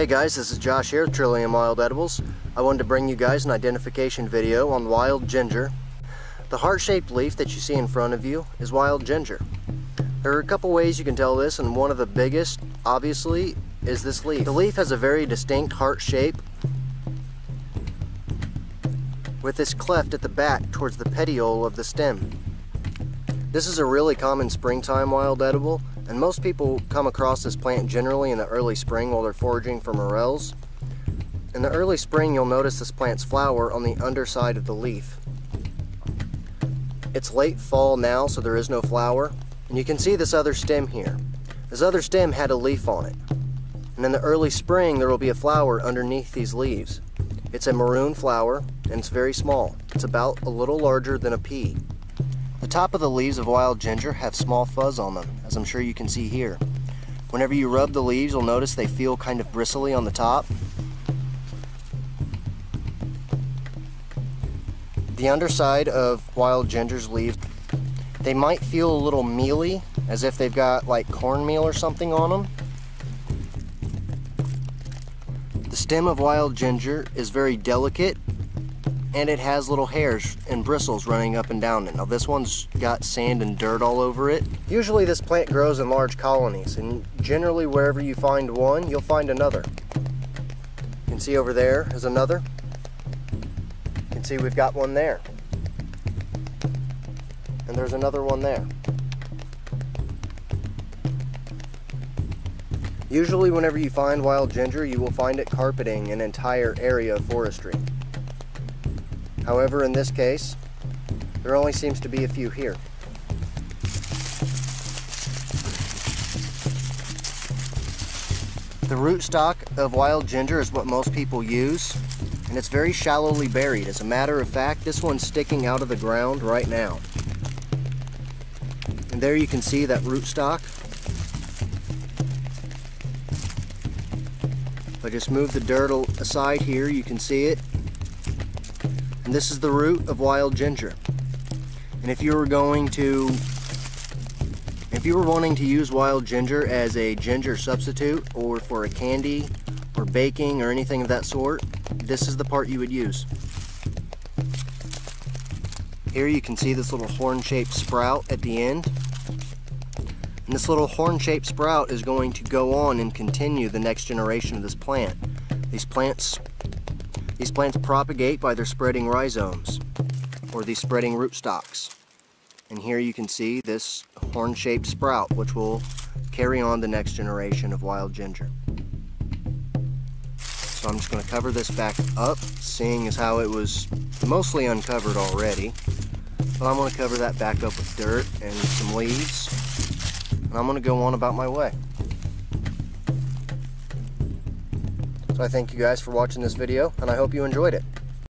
Hey guys, this is Josh here with Trillium Wild Edibles. I wanted to bring you guys an identification video on wild ginger. The heart-shaped leaf that you see in front of you is wild ginger. There are a couple ways you can tell this, and one of the biggest, obviously, is this leaf. The leaf has a very distinct heart shape with this cleft at the back towards the petiole of the stem. This is a really common springtime wild edible, and most people come across this plant generally in the early spring while they're foraging for morels. In the early spring, you'll notice this plant's flower on the underside of the leaf. It's late fall now, so there is no flower. And you can see this other stem here. This other stem had a leaf on it. And in the early spring, there will be a flower underneath these leaves. It's a maroon flower, and it's very small. It's about a little larger than a pea. The top of the leaves of wild ginger have small fuzz on them, as I'm sure you can see here. Whenever you rub the leaves, you'll notice they feel kind of bristly on the top. The underside of wild ginger's leaves, they might feel a little mealy, as if they've got like cornmeal or something on them. The stem of wild ginger is very delicate, and it has little hairs and bristles running up and down it. Now this one's got sand and dirt all over it. Usually this plant grows in large colonies, and generally wherever you find one, you'll find another. You can see over there is another. You can see we've got one there. And there's another one there. Usually whenever you find wild ginger, you will find it carpeting an entire area of forestry. However, in this case, there only seems to be a few here. The rootstock of wild ginger is what most people use, and it's very shallowly buried. As a matter of fact, this one's sticking out of the ground right now. And there you can see that rootstock. If I just move the dirt aside here, you can see it. And this is the root of wild ginger. And if you were wanting to use wild ginger as a ginger substitute or for a candy or baking or anything of that sort, this is the part you would use. Here you can see this little horn-shaped sprout at the end. And this little horn-shaped sprout is going to go on and continue the next generation of this plant. These plants propagate by their spreading rhizomes, or these spreading rootstocks. And here you can see this horn-shaped sprout, which will carry on the next generation of wild ginger. So I'm just going to cover this back up, seeing as how it was mostly uncovered already. But I'm going to cover that back up with dirt and some leaves, and I'm going to go on about my way. So I thank you guys for watching this video, and I hope you enjoyed it.